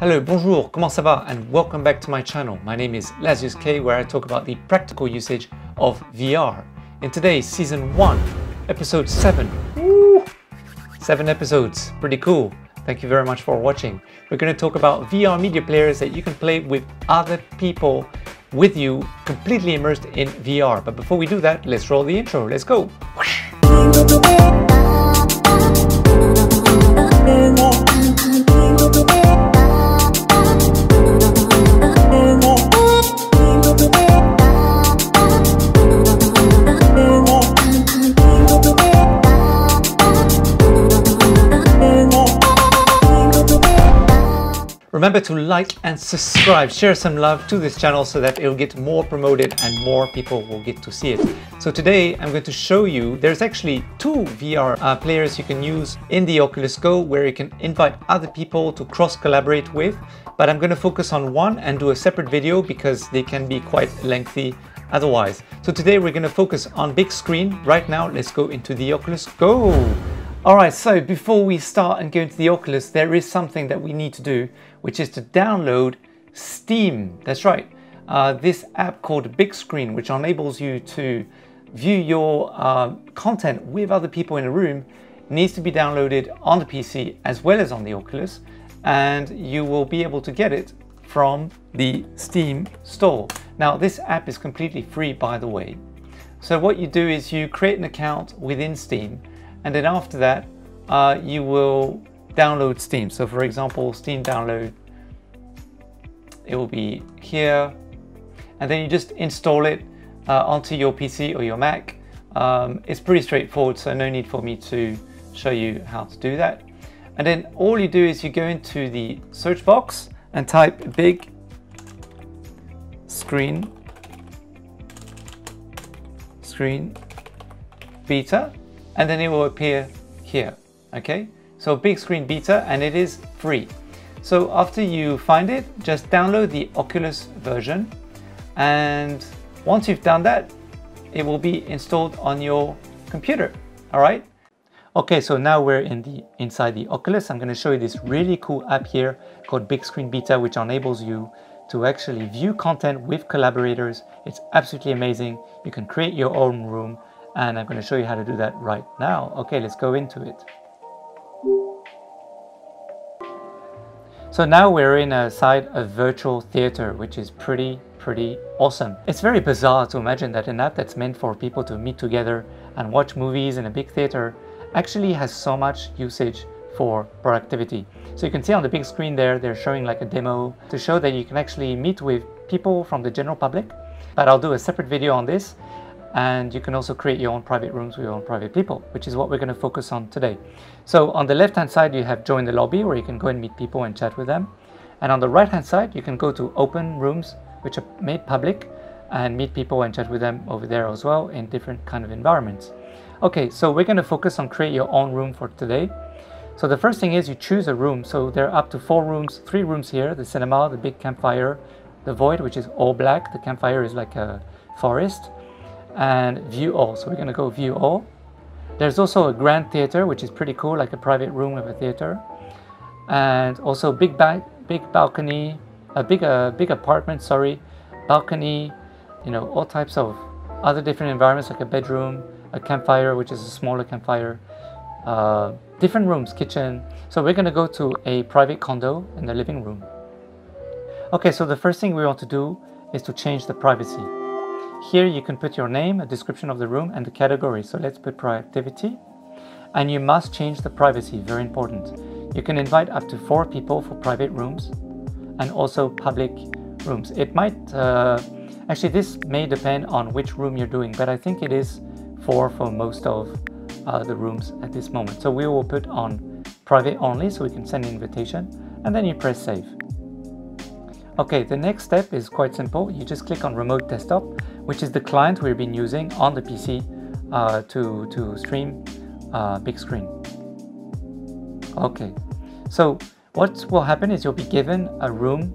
Hello, bonjour, comment ça va, and welcome back to my channel. My name is Lazius K, where I talk about the practical usage of VR. In today's Season 1, Episode 7. Woo! 7 episodes, pretty cool. Thank you very much for watching. We're going to talk about VR media players that you can play with other people with you, completely immersed in VR. But before we do that, let's roll the intro. Let's go. Remember to like and subscribe, share some love to this channel so that it'll get more promoted and more people will get to see it. So today I'm going to show you, there's actually two VR players you can use in the Oculus Go where you can invite other people to cross-collaborate with, but I'm going to focus on one and do a separate video because they can be quite lengthy otherwise. So today we're going to focus on big screen. Right now, let's go into the Oculus Go. Alright, so before we start and go into the Oculus, there is something that we need to do, which is to download Steam. That's right, this app called Big Screen, which enables you to view your content with other people in a room, needs to be downloaded on the PC as well as on the Oculus, and you will be able to get it from the Steam store. Now, this app is completely free, by the way. So what you do is you create an account within Steam, and then after that, you will download Steam. So for example, Steam download, it will be here. And then you just install it onto your PC or your Mac. It's pretty straightforward, so no need for me to show you how to do that. And then all you do is you go into the search box and type Big Screen Beta. And then it will appear here, okay? So Big Screen Beta, and it is free. So after you find it, just download the Oculus version. And once you've done that, it will be installed on your computer, all right? Okay, so now we're inside the Oculus. I'm gonna show you this really cool app here called Big Screen Beta, which enables you to actually view content with collaborators. It's absolutely amazing. You can create your own room, and I'm going to show you how to do that right now. Okay, let's go into it. So now we're inside a virtual theater, which is pretty awesome. It's very bizarre to imagine that an app that's meant for people to meet together and watch movies in a big theater actually has so much usage for productivity. So you can see on the big screen there, they're showing like a demo to show that you can actually meet with people from the general public. But I'll do a separate video on this. And you can also create your own private rooms with your own private people, which is what we're going to focus on today. So on the left-hand side, you have join the lobby, where you can go and meet people and chat with them. And on the right-hand side, you can go to open rooms, which are made public, and meet people and chat with them over there as well in different kind of environments. Okay, so we're going to focus on create your own room for today. So the first thing is you choose a room. So there are up to 4 rooms, 3 rooms here, the cinema, the big campfire, the void, which is all black. The campfire is like a forest. And view all, so we're going to go view all. There's also a grand theater, which is pretty cool, like a private room of a theater, and also big balcony, a big apartment, sorry, balcony, you know, all types of other different environments, like a bedroom, a campfire, which is a smaller campfire, different rooms, kitchen. So we're going to go to a private condo in the living room. Okay, so the first thing we want to do is to change the privacy. Here you can put your name, a description of the room, and the category. So let's put productivity. And you must change the privacy, very important. You can invite up to 4 people for private rooms and also public rooms. It might, actually this may depend on which room you're doing, but I think it is 4 for most of the rooms at this moment. So we will put on private only, so we can send an invitation, and then you press save. Okay, the next step is quite simple. You just click on remote desktop, which is the client we've been using on the PC to stream big screen. Okay, so what will happen is you'll be given a room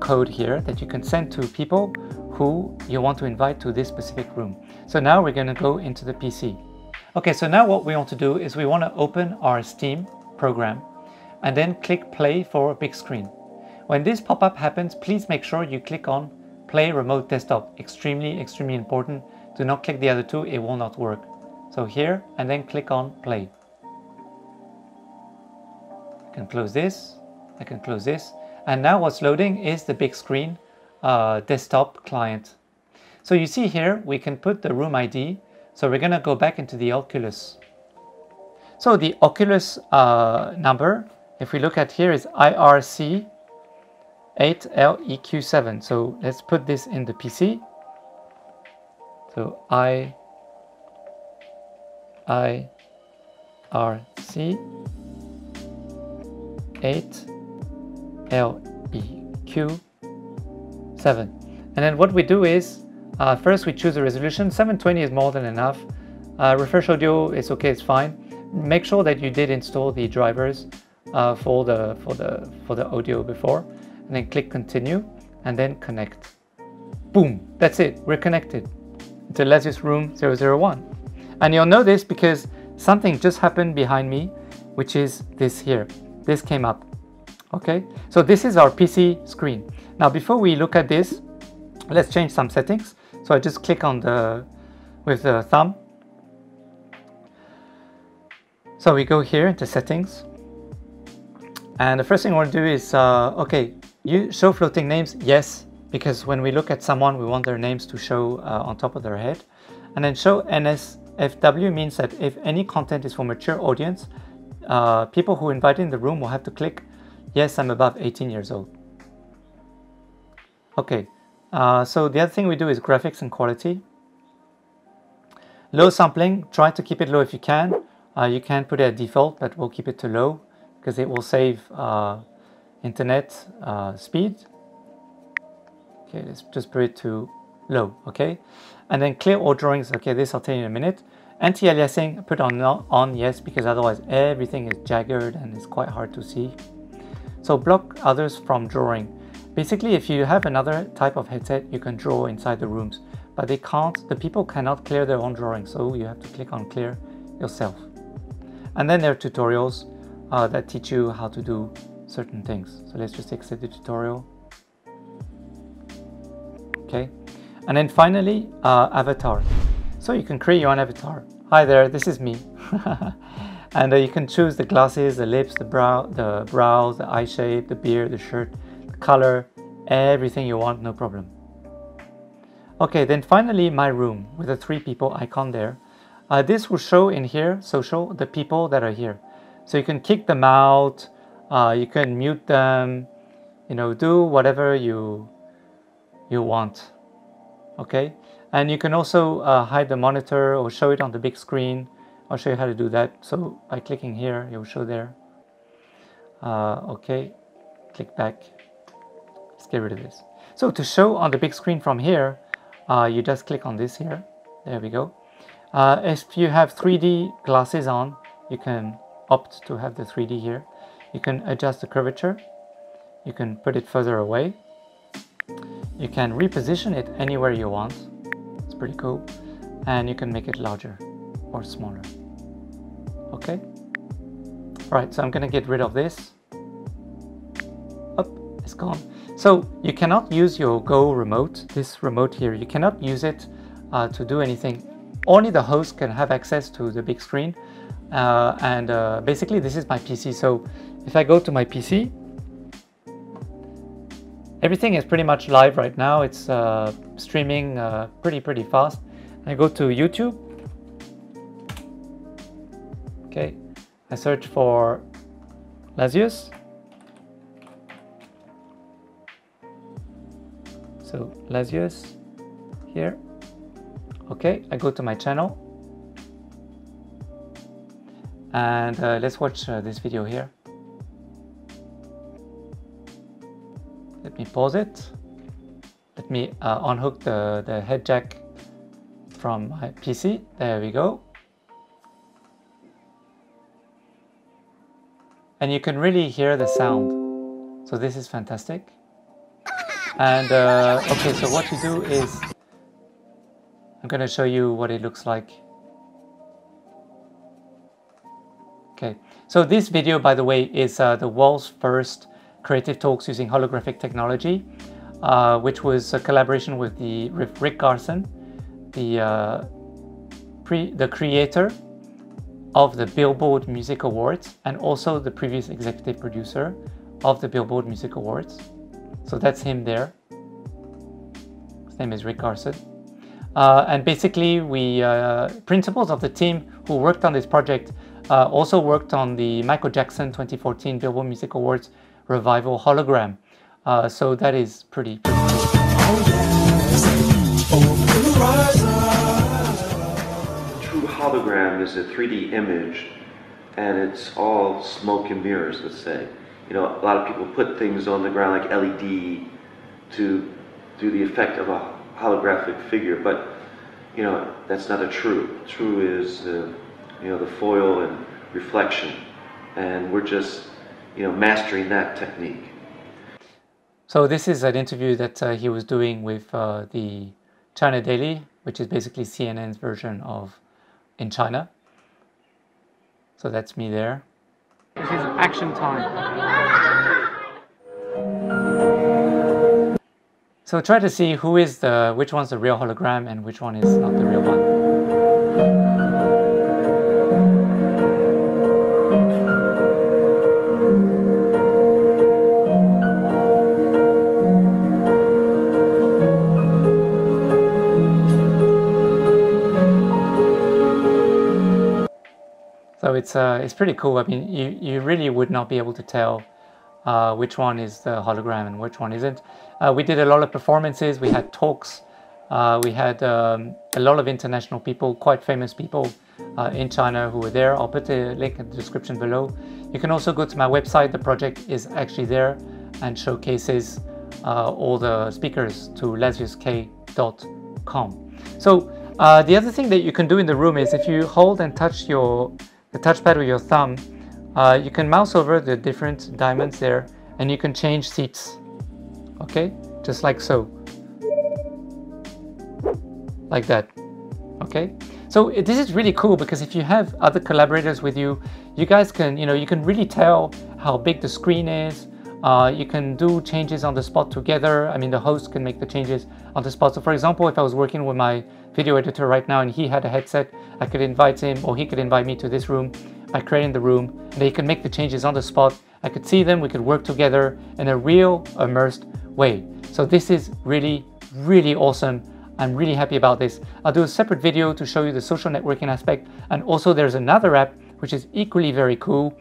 code here that you can send to people who you want to invite to this specific room. So now we're going to go into the PC. Okay, so now what we want to do is we want to open our Steam program. and then click play for big screen. When this pop-up happens, please make sure you click on play remote desktop. Extremely important. Do not click the other two, it will not work. So here, and then click on play. I can close this, I can close this. And now what's loading is the big screen desktop client. So you see here, we can put the room ID. So we're gonna go back into the Oculus. So the Oculus number, if we look at here, is IRC8LEQ7. So let's put this in the PC. So IRC8LEQ7. And then what we do is, first we choose a resolution. 720 is more than enough. Refresh audio is okay, it's fine. Make sure that you did install the drivers for the audio before, and then click continue and then connect. Boom, that's it, we're connected to Lazius Room 001. And you'll know this because something just happened behind me, which is this here. This came up. Okay, so this is our PC screen. Now before we look at this, let's change some settings. So I just click on the with the thumb. So we go here into settings, and the first thing I want to do is okay, you show floating names, yes, because when we look at someone, we want their names to show on top of their head. And then show NSFW means that if any content is for mature audience, people who invite in the room will have to click yes, I'm above 18 years old. Okay, so the other thing we do is graphics and quality. Low sampling, try to keep it low if you can. You can put it at default, but we'll keep it to low because it will save internet speed. Okay, let's just put it to low, okay? And then clear all drawings, okay, this I'll tell you in a minute. Anti-aliasing, put on yes, because otherwise everything is jagged and it's quite hard to see. So block others from drawing. Basically, if you have another type of headset, you can draw inside the rooms, but they can't, the people cannot clear their own drawing, so you have to click on clear yourself. And then there are tutorials that teach you how to do certain things. So let's just exit the tutorial. Okay. And then finally, avatar. So you can create your own avatar. Hi there, this is me. And you can choose the glasses, the lips, the brows, the eye shape, the beard, the shirt, the color, everything you want, no problem. Okay, then finally my room with the three people icon there. This will show in here, social, the people that are here. So you can kick them out, you can mute them, you know, do whatever you want, okay? And you can also hide the monitor or show it on the big screen. I'll show you how to do that. So by clicking here, it will show there. Okay, click back. Let's get rid of this. So to show on the big screen from here, you just click on this here. There we go. If you have 3D glasses on, you can opt to have the 3D here. You can adjust the curvature. You can put it further away. You can reposition it anywhere you want. It's pretty cool. And you can make it larger or smaller. Okay. All right, so I'm gonna get rid of this. Oh, it's gone. So you cannot use your Go remote, this remote here. You cannot use it to do anything. Only the host can have access to the big screen, and basically this is my PC. So if I go to my PC, everything is pretty much live right now. It's streaming pretty fast. I go to YouTube. Okay, I search for Lazius. So Lazius here. Okay, I go to my channel and let's watch this video here. Let me pause it. Let me unhook the head jack from my PC. There we go. And you can really hear the sound. So this is fantastic. And okay, so what you do is I'm going to show you what it looks like. Okay, So this video, by the way, is the world's first creative talks using holographic technology, which was a collaboration with Rick Garson, the creator of the Billboard Music Awards and also the previous executive producer of the Billboard Music Awards. So that's him there. His name is Rick Garson. And basically, principals of the team who worked on this project also worked on the Michael Jackson 2014 Billboard Music Awards Revival hologram. So that is pretty cool. True hologram is a 3D image, and it's all smoke and mirrors, let's say. You know, a lot of people put things on the ground like LED to do the effect of a holographic figure, but you know, that's not a true. True is you know, the foil and reflection, and we're just, you know, mastering that technique. So this is an interview that he was doing with the China Daily, which is basically CNN's version of In China. So that's me there. This is action time. So try to see who is which one's the real hologram and which one is not the real one. So it's pretty cool. I mean, you really would not be able to tell which one is the hologram and which one isn't. We did a lot of performances, we had talks, we had a lot of international people, quite famous people in China who were there. I'll put a link in the description below. You can also go to my website. The project is actually there and showcases all the speakers to laziusk.com. So the other thing that you can do in the room is if you hold and touch the touchpad with your thumb, you can mouse over the different diamonds there and you can change seats, okay? Just like so, like that, okay? So this is really cool because if you have other collaborators with you, you guys can, you know, you can really tell how big the screen is. You can do changes on the spot together. I mean, the host can make the changes on the spot. So for example, if I was working with my video editor right now and he had a headset, I could invite him or he could invite me to this room by creating the room, and he can make the changes on the spot. I could see them, we could work together in a real immersed way. So this is really, really awesome. I'm really happy about this. I'll do a separate video to show you the social networking aspect, and also there's another app which is equally very cool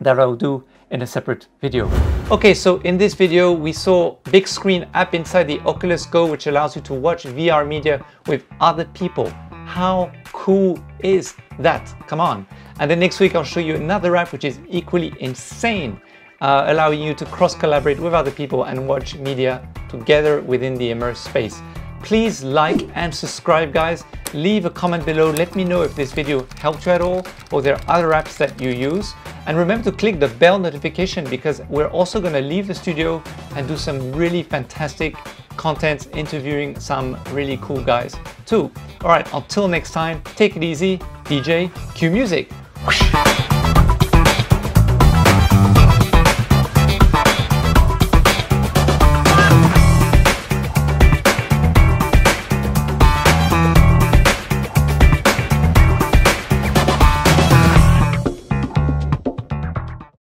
that I'll do in a separate video. Okay, so in this video we saw Big Screen app inside the Oculus Go, which allows you to watch VR media with other people. How cool is that? Come on. And then next week I'll show you another app which is equally insane, allowing you to cross-collaborate with other people and watch media together within the immersed space. Please like and subscribe, guys. Leave a comment below. Let me know if this video helped you at all or there are other apps that you use. And remember to click the bell notification because we're also going to leave the studio and do some really fantastic content, interviewing some really cool guys too. All right, until next time, take it easy. DJ, cue music.